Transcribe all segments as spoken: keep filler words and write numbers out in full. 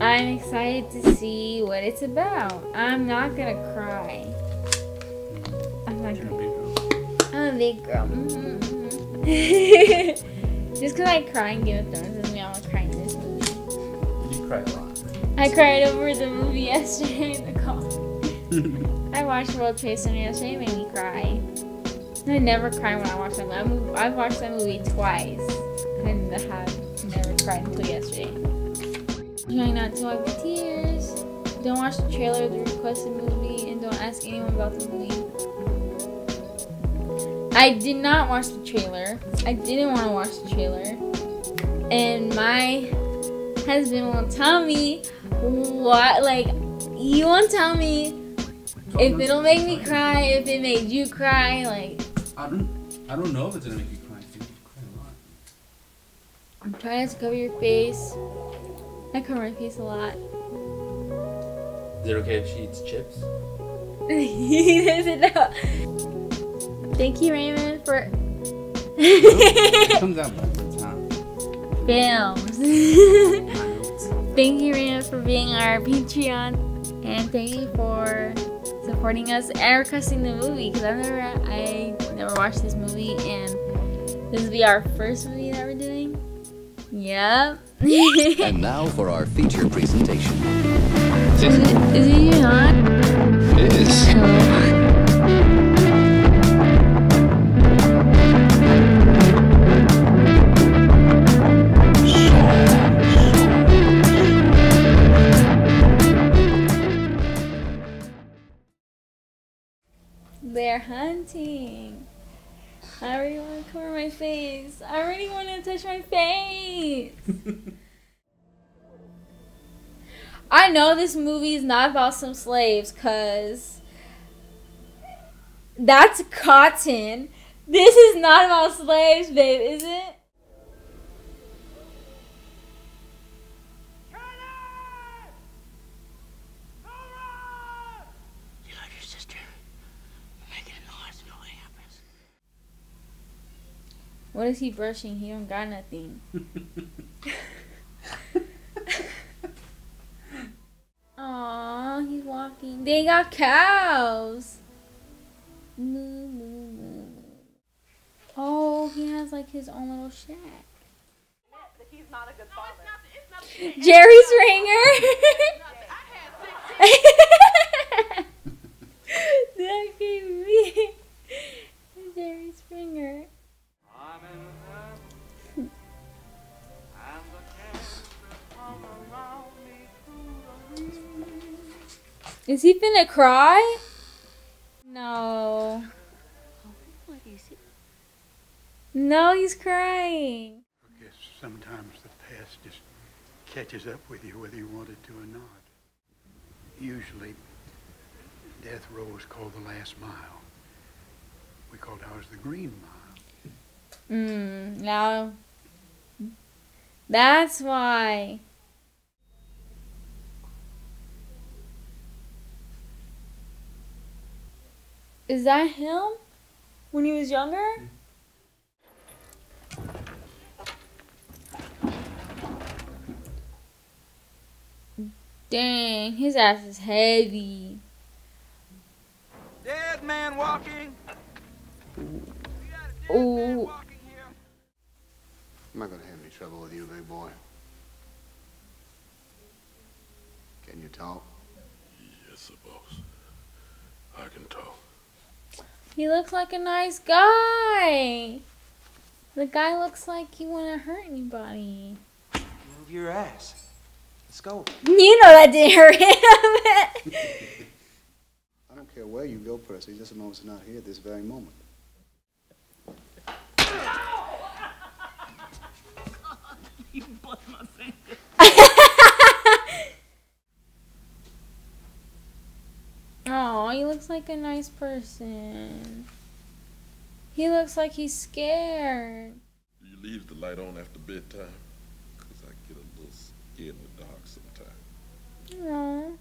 I'm excited to see what it's about. I'm not gonna cry. I'm not gonna cry. I'm a big girl. Mm-hmm. Just because I cry in Game of Thrones doesn't mean I want to cry in this movie. You cry a lot. I cried over the movie yesterday in the car. I watched World Trade Center yesterday. It made me cry. I never cry when I watch that movie. I've watched that movie twice. And I have never cried until yesterday. Trying not to wipe your tears. Don't watch the trailer of the requested movie, and don't ask anyone about the movie. I did not watch the trailer. I didn't want to watch the trailer, and my husband won't tell me what. Like, he won't tell me if it'll make me cry, if it made you cry. Like, I don't, I don't know if it's gonna make you cry. I think you cry a lot. I'm trying to cover your face. I cover my face a lot. Is it okay if she eats chips? He doesn't know. Thank you, Raymond, for... It comes out by the time. Films. Thank you, Raymond, for being our Patreon. And thank you for supporting us and requesting the movie. Because I've never, I never watched this movie. And this will be our first movie that we're doing. Yep. And now for our feature presentation. Is it, is it you not? It is. They're hunting. I already want to cover my face. I already want to touch my face. I know this movie is not about some slaves, cause that's cotton. This is not about slaves, babe, is it? What is he brushing? He don't got nothing. Aww, he's walking. They got cows. Moo, moo, moo. Oh, he has like his own little shack. He's not a good father. No, it's not, it's not, Jerry's Ringer. That came me. Jerry's Ringer. Is he finna cry? No. No, he's crying. I guess sometimes the past just catches up with you whether you want it to or not. Usually, death row is called the last mile. We called ours the Green Mile. Mm, now, that's why. Is that him when he was younger? Dang, his ass is heavy. Dead man walking. Ooh. I'm not gonna have any trouble with you, big boy. Can you talk? Yes, I suppose. I can talk. He looks like a nice guy. The guy looks like he wouldn't hurt anybody. Move your ass. Let's go. You know that didn't hurt him. I don't care where you go, Percy. Just a moment's not here at this very moment. Ow! You bust my finger. Oh, he looks like a nice person. He looks like he's scared. Do you leave the light on after bedtime? Because I get a little scared in the dark sometimes.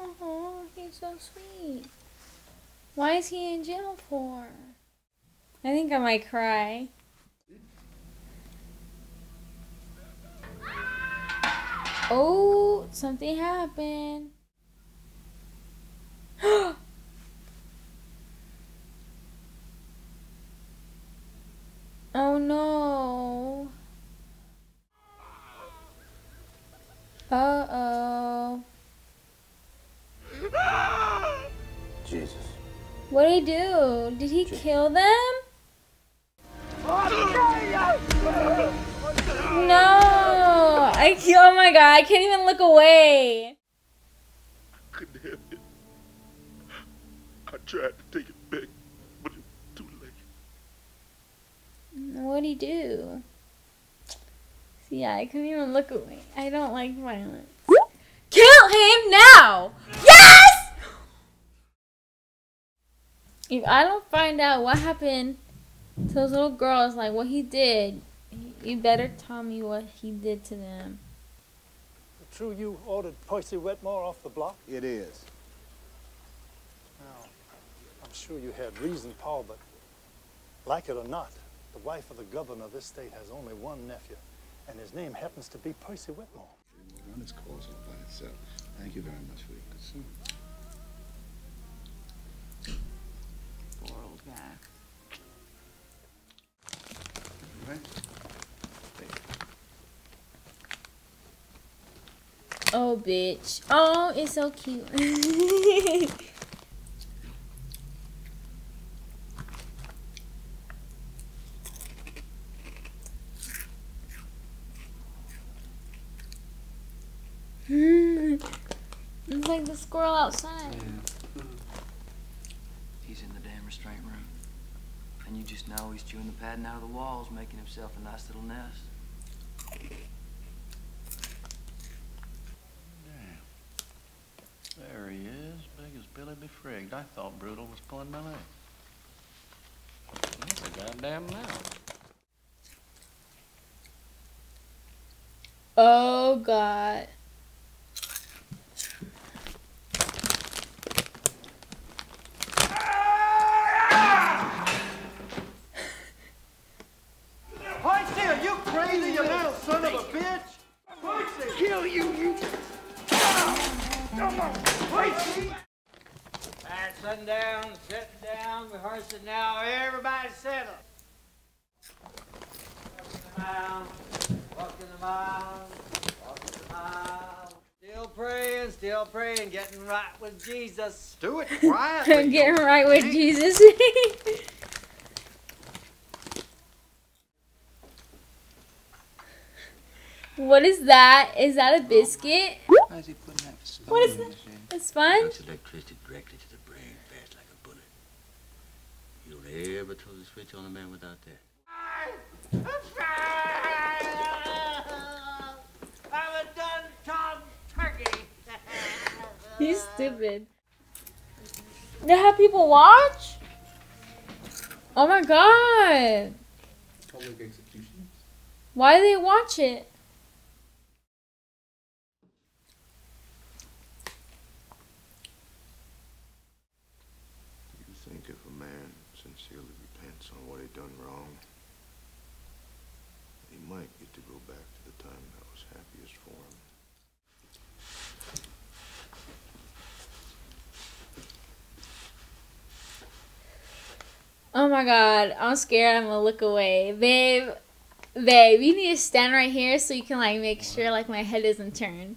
Aww. Oh, he's so sweet. Why is he in jail for? I think I might cry. Oh, something happened. Oh no. Uh-oh. Jesus. What'd he do? Did he Jesus. kill them? No. I, oh my god, I can't even look away. God damn it. I tried to take it back, but it was too late. What'd he do? See, yeah, I couldn't even look away. I don't like violence. Kill him now! Yes! If I don't find out what happened to those little girls, like what he did, you better tell me what he did to them. True, you ordered Percy Wetmore off the block? It is. Now, I'm sure you had reason, Paul, but like it or not, the wife of the governor of this state has only one nephew, and his name happens to be Percy Wetmore. We'll run its course all by itself. Thank you very much for your concern. Poor old guy. Right? Oh, bitch. Oh, it's so cute. It's like the squirrel outside. Yeah. He's in the damn restraint room. And you just know he's chewing the padding out of the walls, making himself a nice little nest. There he is, big as Billy be frigged. I thought Brutal was pulling my leg. That's a goddamn mouth. Oh, God. Percy, are you crazy, you little son of a bitch? Percy, kill you, you... Alright, sundown, sit down, rehearsing now, everybody settle. Walking the mile, walking the mile, walking the mile. Still praying, still praying, getting right with Jesus. Do it quietly. Getting right with Jesus. What is that? Is that a biscuit? Why is he putting that sponge? What is that? A sponge? It's electricity directly to the brain, fast like a bullet. You don't ever throw the switch on a man without that. I'm a done Tom Turkey. He's stupid. They have people watch? Oh my god. Public executions. Why do they watch it? Oh my god, I'm scared. I'm gonna look away. Babe, babe, you need to stand right here so you can like make sure like my head isn't turned.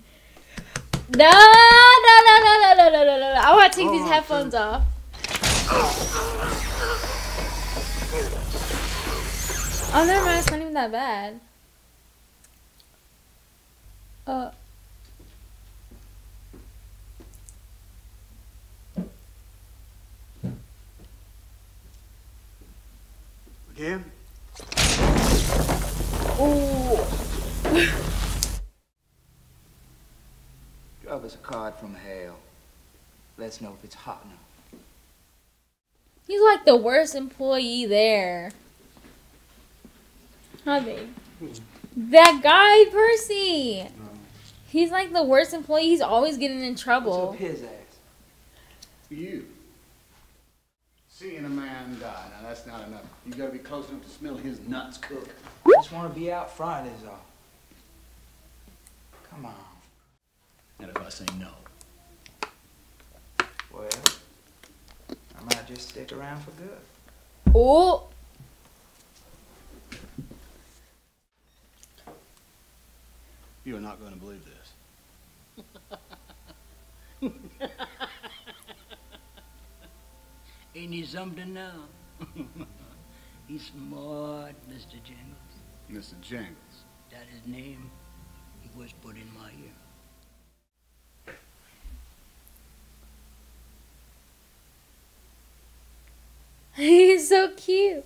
No, no, no, no, no, no, no, no, no. I want to take oh, these headphones sure. off. Oh, never mind. It's not even that bad. Uh. Him? Drop us a card from hell. Let's know if it's hot now. He's like the worst employee there. Huh, babe? That guy, Percy. No. He's like the worst employee. He's always getting in trouble. What's up his ass? You. Seeing a man die, now that's not enough. You gotta be close enough to smell his nuts cook. I just wanna be out Fridays off. Come on, And if I say no? Well, I might just stick around for good. Oh! You are not going to believe this. Ain't he something now? He's smart, Mister Jingles. Mister Jingles? That his name. He whispered in my ear. He's so cute.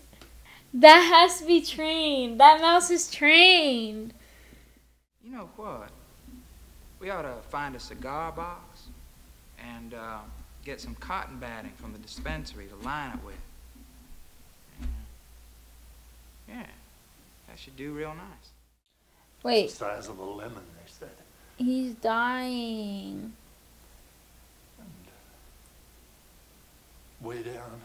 That has to be trained. That mouse is trained. You know what? We ought to find a cigar box and uh, get some cotton batting from the dispensary to line it with. And, uh, yeah, that should do real nice. Wait. It's the size of a lemon, they said. He's dying. And way down.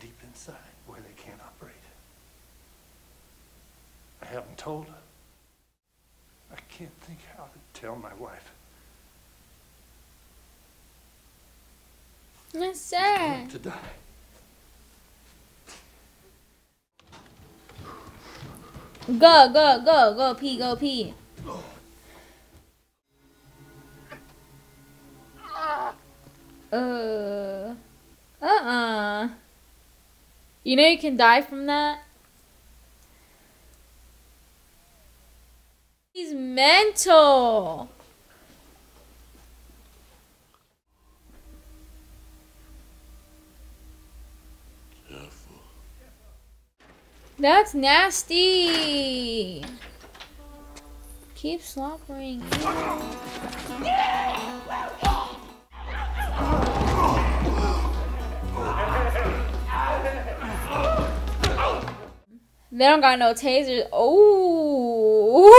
Deep inside, where they can't operate. I haven't told her. I can't think how to tell my wife. Yes, sir. She's going to die. Go, go, go, go, pee, go, pee. Oh. Uh. Uh-uh. You know you can die from that? He's mental! Careful. That's nasty! Keep slobbering. They don't got no tasers. Oh!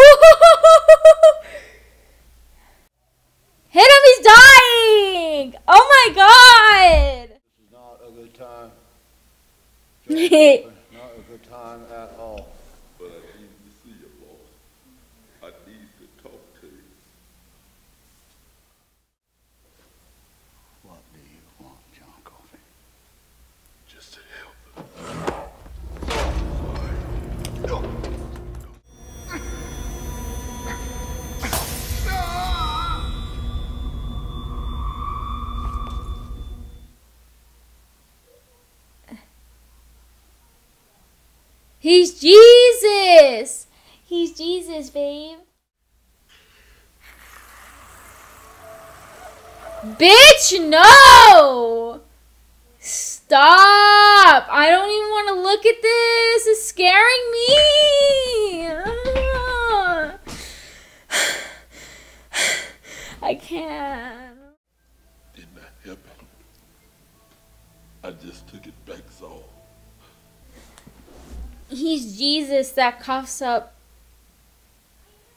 Hit him! He's dying! Oh my God! This is not a good time. Not a good time at all. But I need to see you, boy. I need to talk to you. What do you want, John Coffey? Just to help. He's Jesus! He's Jesus, babe. Bitch, no! Stop! I don't even want to look at this. It's scaring me. Ah. I can't. Didn't I help him? I just took it back, so. He's Jesus that coughs up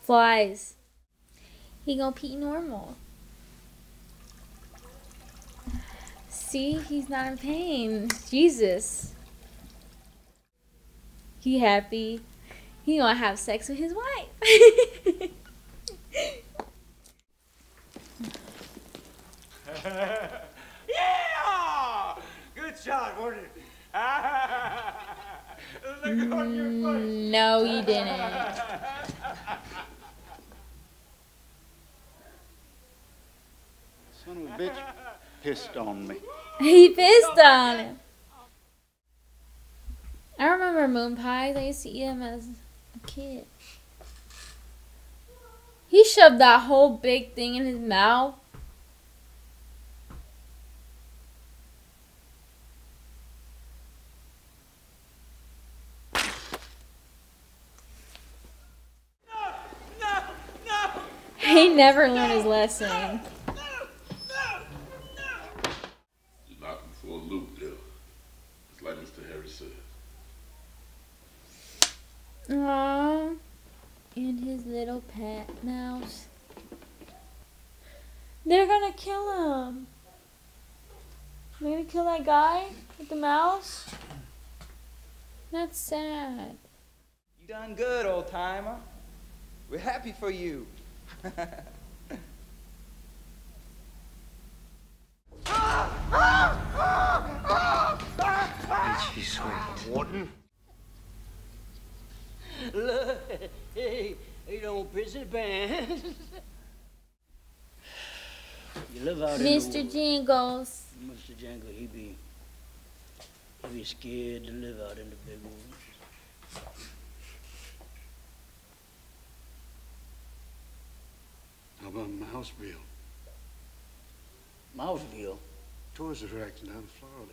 flies. He gonna pee normal. See, he's not in pain. Jesus. He happy. He gonna have sex with his wife. Yeah! Good shot, weren't it? Look on your face. No, you didn't. Son of a bitch pissed on me. He pissed on him. I remember Moon Pies. I used to eat them as a kid. He shoved that whole big thing in his mouth. He never learned his lesson. No, no, no, no. Knock him for a loop there. It's like Mister Harry said. Aww. And his little pet mouse. They're gonna kill him. Maybe kill that guy with the mouse? That's sad. You done good, old timer. We're happy for you. Ain't she sweet? Warden? Look, hey, you don't piss it pants. You live out Mister Jingles. Mister Jingles, he be, he be scared to live out in the big woods. How about Mouseville? Mouseville? Tourist attraction down in Florida.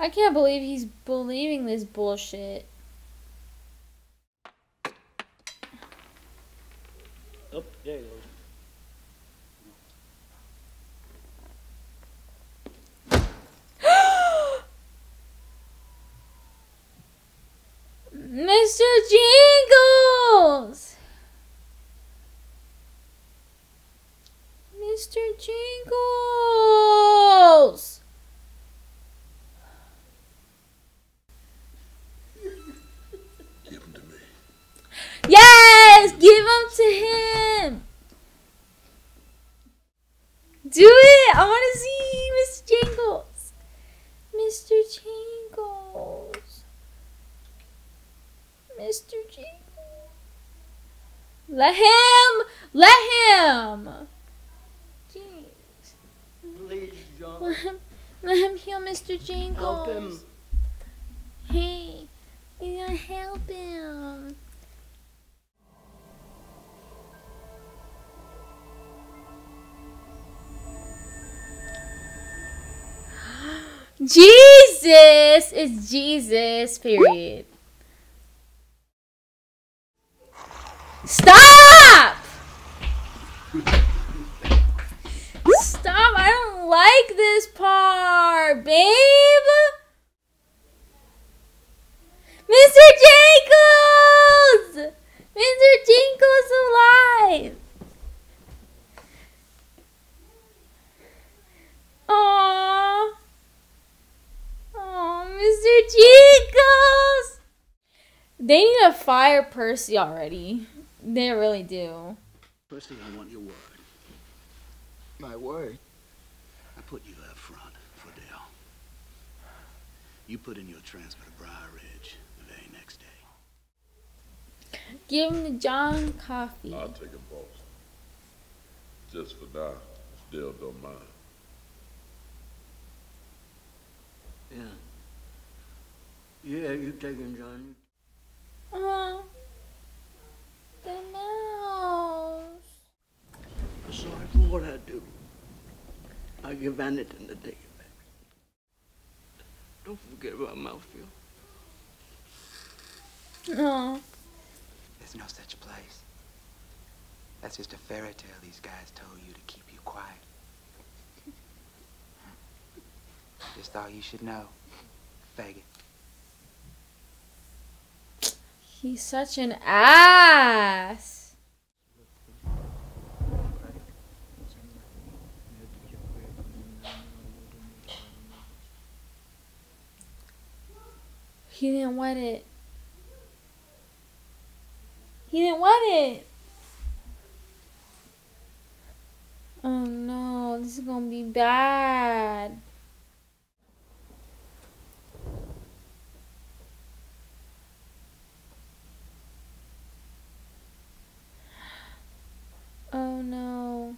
I can't believe he's believing this bullshit. Oh, there he goes. Mister Jingles! Mister Jingles! Give him to me. Yes! Give him to him! Do it! I want to see Mister Jingles! Mister Jingles! Mister Jingle. Let him! Let him! Jeez. Please, John. Let him, let him heal Mister Jingles. Help him. Hey, you gotta help him. Jesus! It's Jesus, period. Stop! Stop! I don't like this part, babe! Mister Jingles! Mister Jingles alive! Aww! Aww, Mister Jingles! They need to fire Percy already. They really do. First thing, I want your word. My word? I put you up front for Dale. You put in your transfer to Briar Ridge the very next day. Give him to John Coffey. I'll take a both. Just for now, if Dale don't mind. Yeah. Yeah, you take him, John. Uh-huh. The mouse. Sorry for what I do. I give anything to take it back. Don't forget about Mouseville. No. There's no such place. That's just a fairy tale these guys told you to keep you quiet. Just all you should know, faggot. He's such an ass. He didn't want it. He didn't want it. Oh no, this is gonna be bad. Oh no.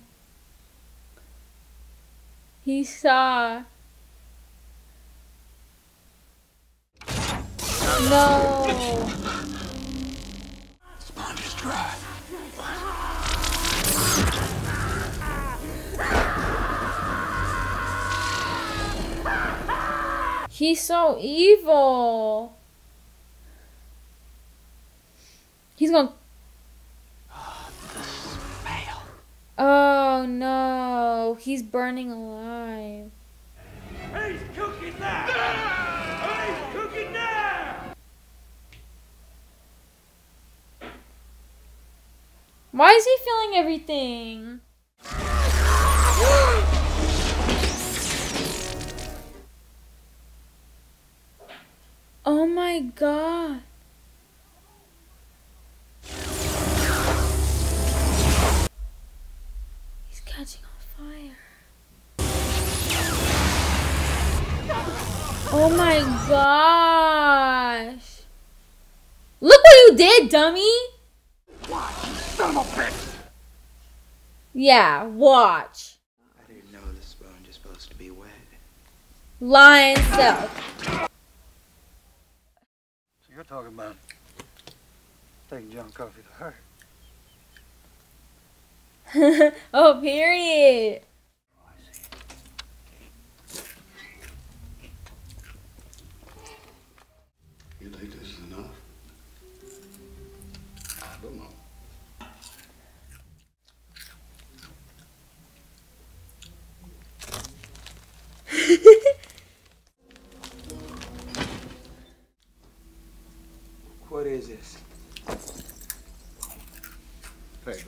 He saw. No. Sponge is dry. He's so evil. He's gonna. Oh no, he's burning alive. He's cooking now! He's cooking now! Why is he feeling everything? Oh my god. Oh my gosh. Look what you did, dummy. Watch, you son of a bitch. Yeah, watch. I didn't know the sponge is supposed to be wet. Lion self. So you're talking about taking John Coffey to her. Oh, period. Oh, I see. You think this is enough? I don't know. What is this? Payback.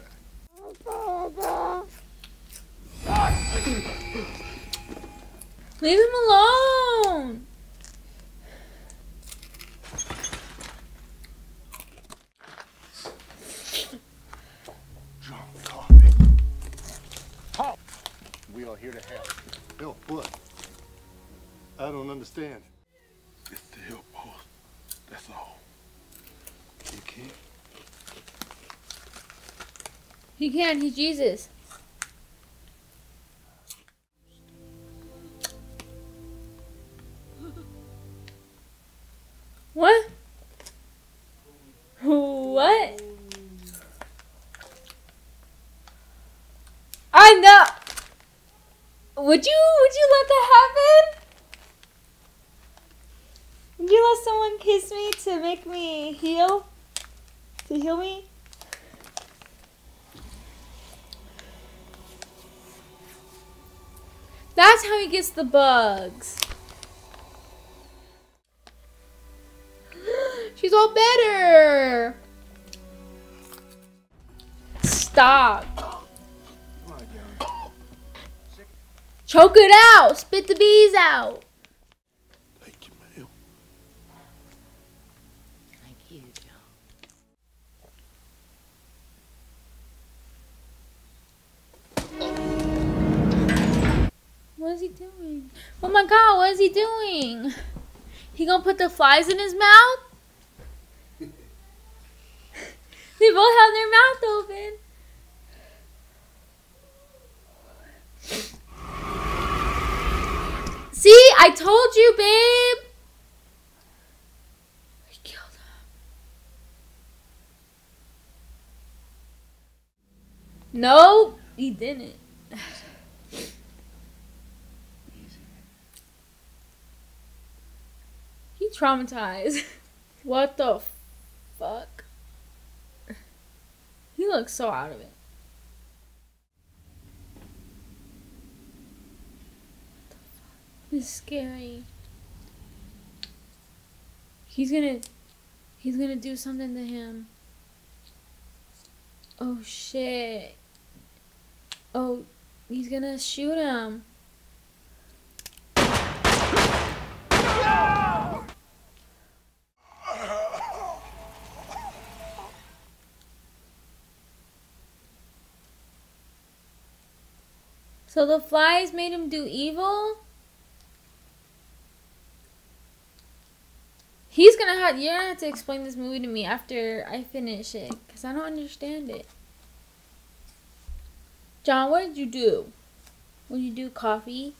Leave him alone. John Coffey. Pop. We are here to help. Help what? I don't understand. It's to help us. That's all. You can't. He can. He's Jesus. What? What? I know. Would you? Would you let that happen? Would you let someone kiss me to make me heal? To heal me? That's how he gets the bugs. She's all better. Stop. Choke it out. Spit the bees out. What is he doing? Oh my god, what is he doing? He gonna put the flies in his mouth? They both have their mouth open. See, I told you, babe. I killed him. No, he didn't. Traumatized. What the fuck? He looks so out of it. This is scary. He's gonna he's gonna do something to him. Oh shit. Oh, he's gonna shoot him. So the flies made him do evil? He's gonna have, you're gonna have to explain this movie to me after I finish it, because I don't understand it. John, what did you do? What did you do, Coffee?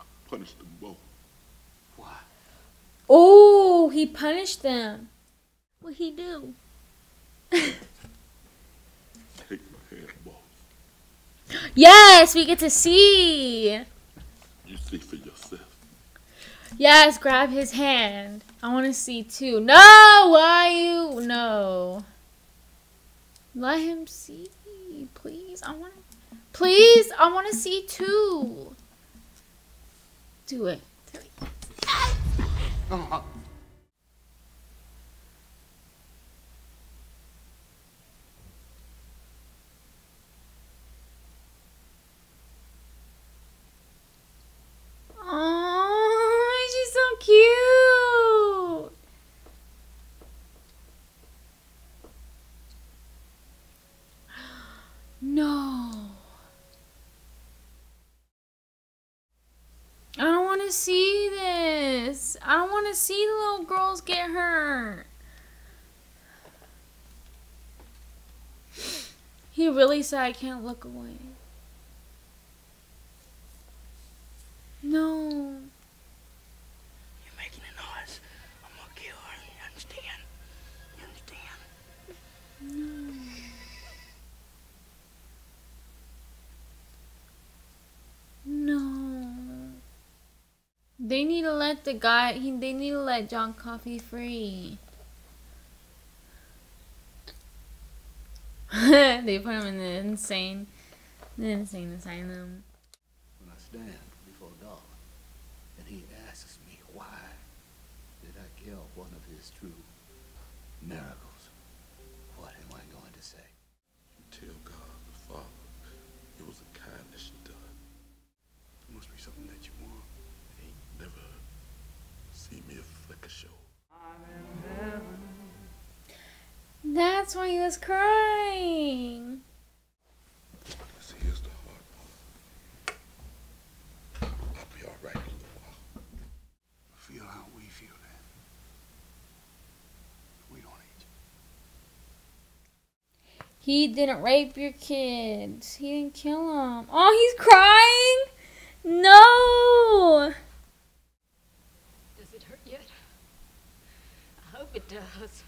I punished them both. Why? Oh, he punished them. What'd he do? Yes, we get to see. You see for yourself. Yes, grab his hand. I want to see too. No, why you? No. Let him see, please. I want to. Please, I want to see too. Do it. Do it. Oh. I want to see this. I don't want to see the little girls get hurt. He really said I can't look away. No. You're making a noise. I'm going to kill her. You understand? You understand? No. No. They need to let the guy, he, they need to let John Coffey free. They put him in the insane, the insane asylum. When I stand before God and he asks me why did I kill one of his true miracles, what am I going to say? You tell God the Father it was a kindness you done. It must be something that you want. He never see me a flicker show. I'm in heaven. That's why he was crying. See, here's the hard part. I'll be all right in a little while. Feel how we feel that. We don't need you. He didn't rape your kids. He didn't kill them. Oh, he's crying? No! Does it hurt yet? I hope it does.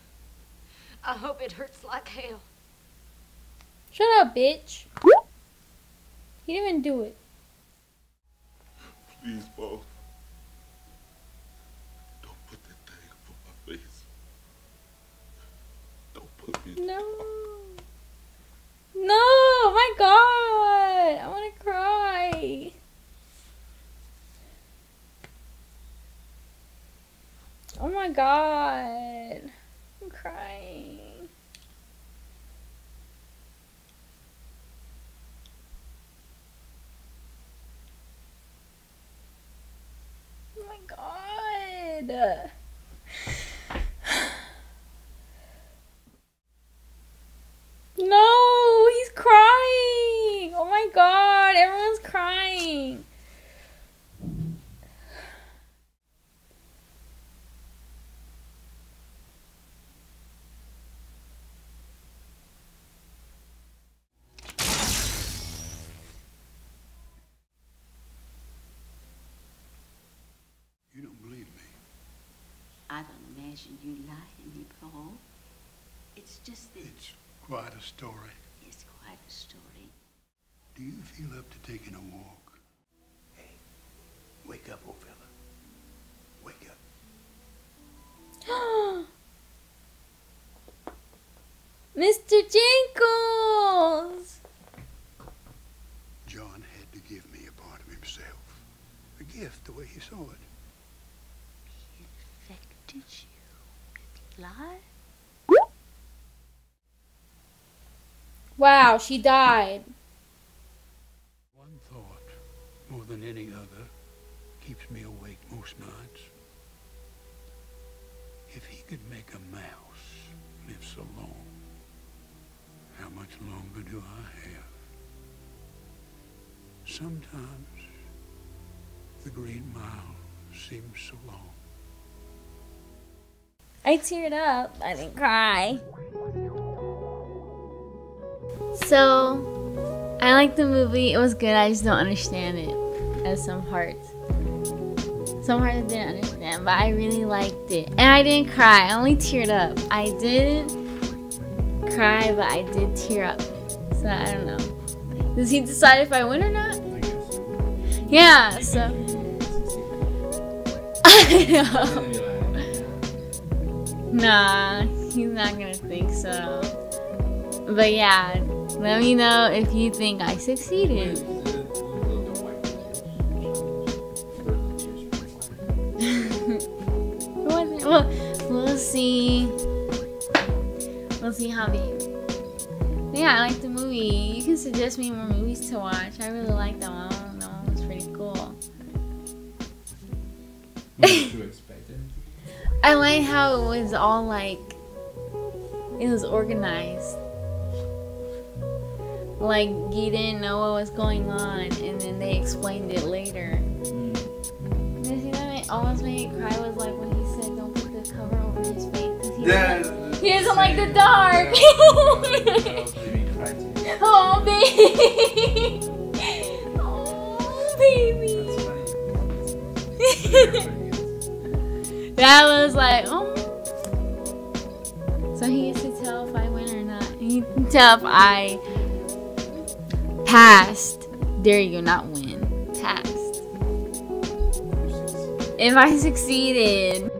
I hope it hurts like hell. Shut up, bitch. He didn't even do it. Please, Paul. Don't put that thing over my face. Don't put me. No. No, my God. I want to cry. Oh, my God. I'm crying. Oh my God. No, he's crying. Oh my God, everyone's crying. I don't imagine you lie to me, Paul. It's just that... It's quite a story. It's quite a story. Do you feel up to taking a walk? Hey, wake up, old fella. Wake up. Mister Jingles! John had to give me a part of himself. A gift, the way he saw it. Did you lie? Wow, she died. One thought, more than any other, keeps me awake most nights. If he could make a mouse live so long, how much longer do I have? Sometimes the Green Mile seems so long. I teared up. I didn't cry. So, I liked the movie. It was good. I just don't understand it at some parts. Some parts I didn't understand, but I really liked it. And I didn't cry. I only teared up. I didn't cry, but I did tear up. So, I don't know. Does he decide if I win or not? Yeah, so. I know. Nah, he's not gonna think so. But yeah, let me know if you think I succeeded. Well, we'll see. We'll see how it. Yeah, I like the movie. You can suggest me more movies to watch. I really like that one. I don't know, it was pretty cool. What did you expect? I like how it was all like, it was organized. Like, you didn't know what was going on, and then they explained it later. The thing that almost made me cry was like when he said don't put the cover over his face because he, yeah, doesn't, he doesn't like the dark. Yeah. Oh baby. Oh baby. That's funny. That was like, oh. So he used to tell if I win or not. He used to tell if I passed. Dare you not win. Passed. If I succeeded.